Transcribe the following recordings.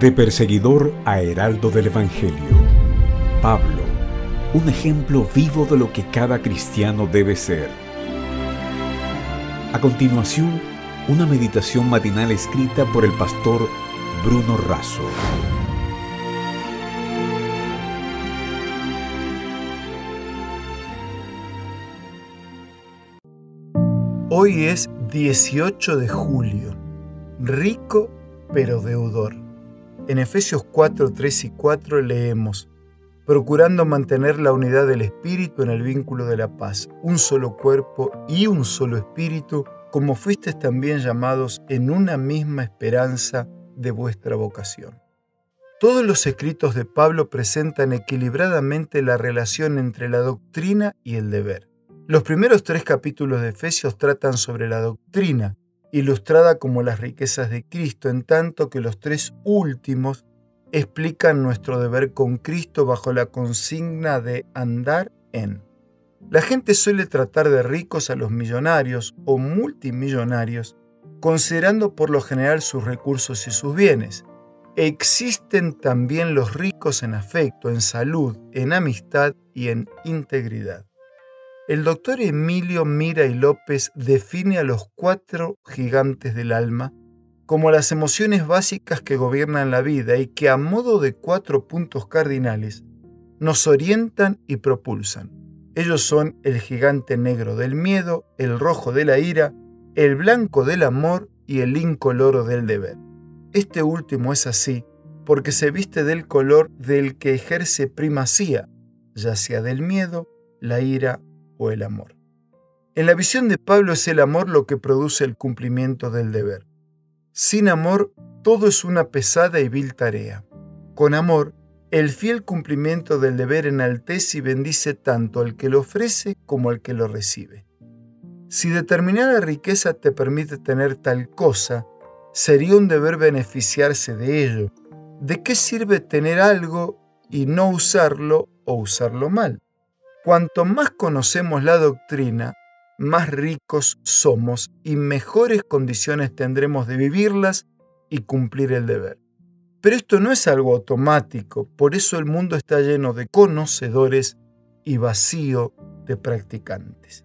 De perseguidor a heraldo del Evangelio, Pablo, un ejemplo vivo de lo que cada cristiano debe ser. A continuación, una meditación matinal escrita por el pastor Bruno Razo. Hoy es 18 de julio, rico pero deudor. En Efesios 4, 3 y 4 leemos: procurando mantener la unidad del Espíritu en el vínculo de la paz, un solo cuerpo y un solo Espíritu, como fuisteis también llamados en una misma esperanza de vuestra vocación. Todos los escritos de Pablo presentan equilibradamente la relación entre la doctrina y el deber. Los primeros tres capítulos de Efesios tratan sobre la doctrina, ilustrada como las riquezas de Cristo, en tanto que los tres últimos explican nuestro deber con Cristo bajo la consigna de andar en. La gente suele tratar de ricos a los millonarios o multimillonarios, considerando por lo general sus recursos y sus bienes. Existen también los ricos en afecto, en salud, en amistad y en integridad. El doctor Emilio Mira y López define a los cuatro gigantes del alma como las emociones básicas que gobiernan la vida y que, a modo de cuatro puntos cardinales, nos orientan y propulsan. Ellos son el gigante negro del miedo, el rojo de la ira, el blanco del amor y el incoloro del deber. Este último es así porque se viste del color del que ejerce primacía, ya sea del miedo, la ira o el amor. En la visión de Pablo es el amor lo que produce el cumplimiento del deber. Sin amor, todo es una pesada y vil tarea. Con amor, el fiel cumplimiento del deber enaltece y bendice tanto al que lo ofrece como al que lo recibe. Si determinada riqueza te permite tener tal cosa, sería un deber beneficiarse de ello. ¿De qué sirve tener algo y no usarlo o usarlo mal? Cuanto más conocemos la doctrina, más ricos somos y mejores condiciones tendremos de vivirlas y cumplir el deber. Pero esto no es algo automático, por eso el mundo está lleno de conocedores y vacío de practicantes.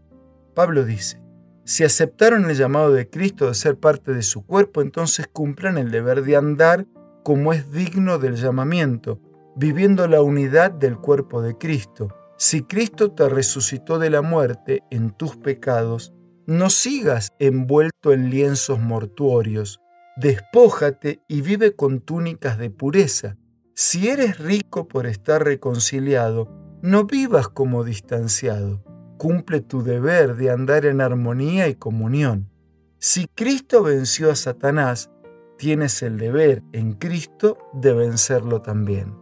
Pablo dice: si aceptaron el llamado de Cristo de ser parte de su cuerpo, entonces cumplan el deber de andar como es digno del llamamiento, viviendo la unidad del cuerpo de Cristo. Si Cristo te resucitó de la muerte en tus pecados, no sigas envuelto en lienzos mortuorios. Despójate y vive con túnicas de pureza. Si eres rico por estar reconciliado, no vivas como distanciado. Cumple tu deber de andar en armonía y comunión. Si Cristo venció a Satanás, tienes el deber en Cristo de vencerlo también.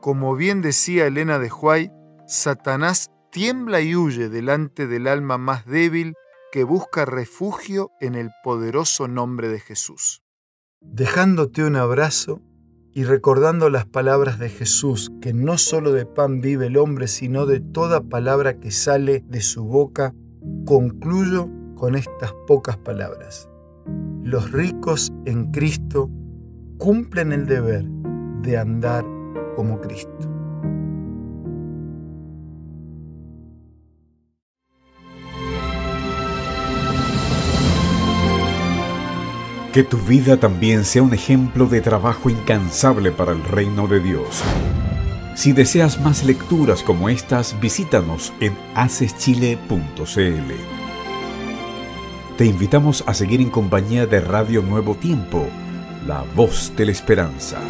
Como bien decía Elena de White, Satanás tiembla y huye delante del alma más débil que busca refugio en el poderoso nombre de Jesús. Dejándote un abrazo y recordando las palabras de Jesús, que no solo de pan vive el hombre, sino de toda palabra que sale de su boca, concluyo con estas pocas palabras. Los ricos en Cristo cumplen el deber de andar como Cristo. Que tu vida también sea un ejemplo de trabajo incansable para el reino de Dios. Si deseas más lecturas como estas, visítanos en aceschile.cl. Te invitamos a seguir en compañía de Radio Nuevo Tiempo, La Voz de la Esperanza.